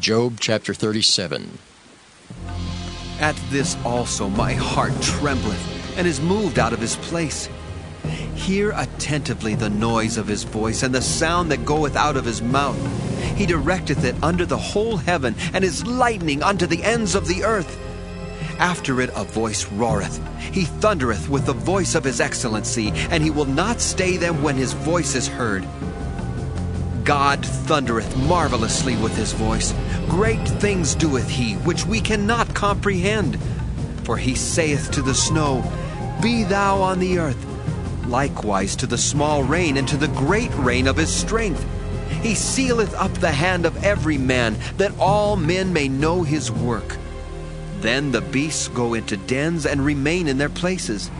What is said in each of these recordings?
Job chapter 37. At this also my heart trembleth, and is moved out of his place. Hear attentively the noise of his voice, and the sound that goeth out of his mouth. He directeth it under the whole heaven, and his lightning unto the ends of the earth. After it a voice roareth. He thundereth with the voice of his excellency, and he will not stay them when his voice is heard. God thundereth marvelously with his voice. Great things doeth he, which we cannot comprehend. For he saith to the snow, Be thou on the earth. Likewise to the small rain, and to the great rain of his strength. He sealeth up the hand of every man, that all men may know his work. Then the beasts go into dens, and remain in their places.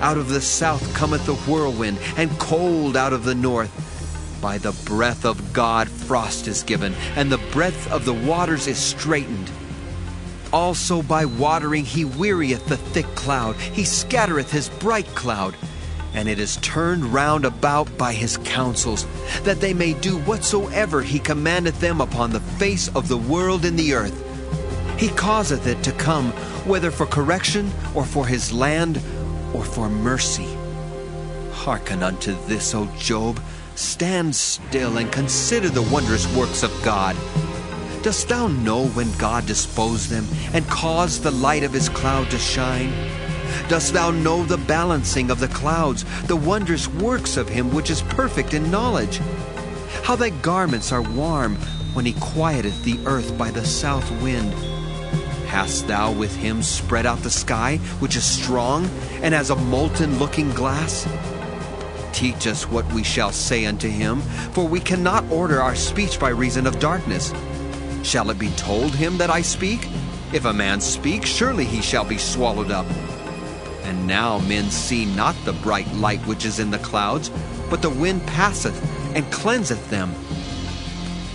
Out of the south cometh the whirlwind, and cold out of the north. By the breath of God frost is given, and the breadth of the waters is straitened. Also by watering he wearieth the thick cloud, he scattereth his bright cloud. And it is turned round about by his counsels, that they may do whatsoever he commandeth them upon the face of the world in the earth. He causeth it to come, whether for correction, or for his land, or for mercy. Hearken unto this, O Job. Stand still and consider the wondrous works of God. Dost thou know when God disposed them, and caused the light of his cloud to shine? Dost thou know the balancing of the clouds, the wondrous works of him which is perfect in knowledge? How thy garments are warm, when he quieteth the earth by the south wind. Hast thou with him spread out the sky, which is strong, and as a molten looking glass? Teach us what we shall say unto him, for we cannot order our speech by reason of darkness. Shall it be told him that I speak? If a man speak, surely he shall be swallowed up. And now men see not the bright light which is in the clouds, but the wind passeth, and cleanseth them.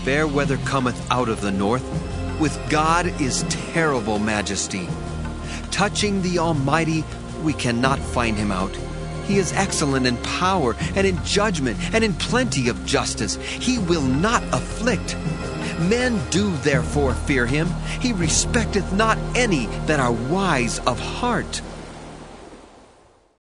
Fair weather cometh out of the north. With God is terrible majesty. Touching the Almighty, we cannot find him out. He is excellent in power, and in judgment, and in plenty of justice. He will not afflict. Men do therefore fear him. He respecteth not any that are wise of heart.